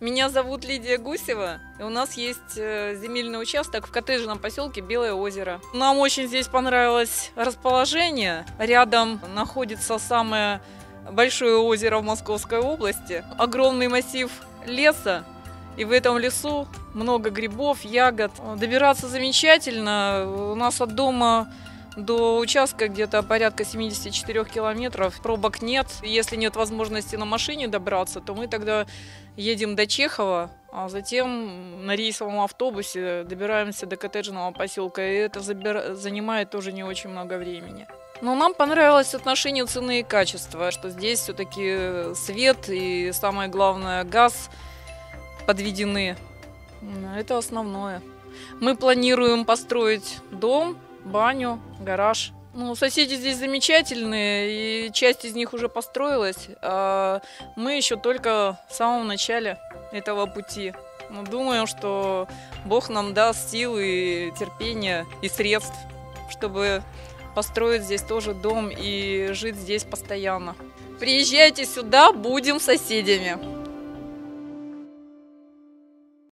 Меня зовут Лидия Гусева, и у нас есть земельный участок в коттеджном поселке Белое озеро. Нам очень здесь понравилось расположение. Рядом находится самое большое озеро в Московской области. Огромный массив леса, и в этом лесу много грибов, ягод. Добираться замечательно. У нас от дома до участка где-то порядка 74 километров. Пробок нет. Если нет возможности на машине добраться, то мы тогда едем до Чехова, а затем на рейсовом автобусе добираемся до коттеджного поселка. И это занимает тоже не очень много времени. Но нам понравилось отношение цены и качества, что здесь все-таки свет и, самое главное, газ подведены. Это основное. Мы планируем построить дом, баню, гараж. Ну, соседи здесь замечательные, и часть из них уже построилась, а мы еще только в самом начале этого пути. Мы думаем, что Бог нам даст силы, терпения и средств, чтобы построить здесь тоже дом и жить здесь постоянно. Приезжайте сюда, будем соседями.